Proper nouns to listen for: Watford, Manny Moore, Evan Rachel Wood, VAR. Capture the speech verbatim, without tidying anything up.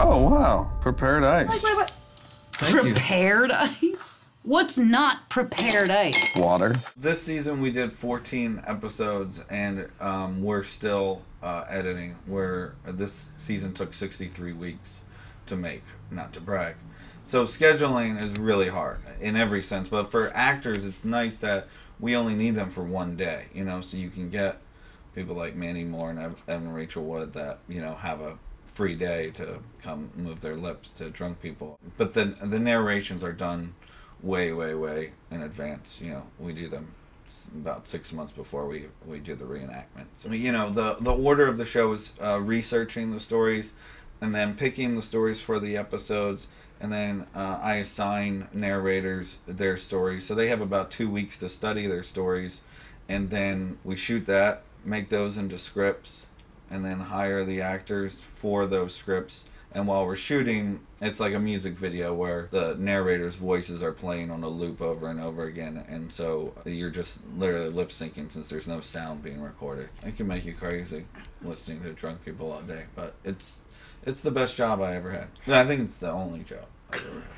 Oh, wow. Prepared ice. Wait, wait, wait. Thank prepared you. Ice? What's not prepared ice? Water. This season we did fourteen episodes, and um, we're still uh, editing. Where this season took sixty-three weeks to make, not to brag. So scheduling is really hard in every sense. But for actors, it's nice that we only need them for one day, you know, so you can get people like Manny Moore and Evan Rachel Wood that, you know, have a free day to come move their lips to drunk people. But then the narrations are done way, way, way in advance. You know, we do them about six months before we, we do the reenactments. I mean, you know, the, the order of the show is uh, researching the stories and then picking the stories for the episodes. And then uh, I assign narrators their stories. So they have about two weeks to study their stories. And then we shoot that, make those into scripts, and then hire the actors for those scripts. And while we're shooting, it's like a music video where the narrators' voices are playing on a loop over and over again. And so you're just literally lip syncing since there's no sound being recorded. It can make you crazy listening to drunk people all day, but it's... It's the best job I ever had. I think it's the only job I've ever had.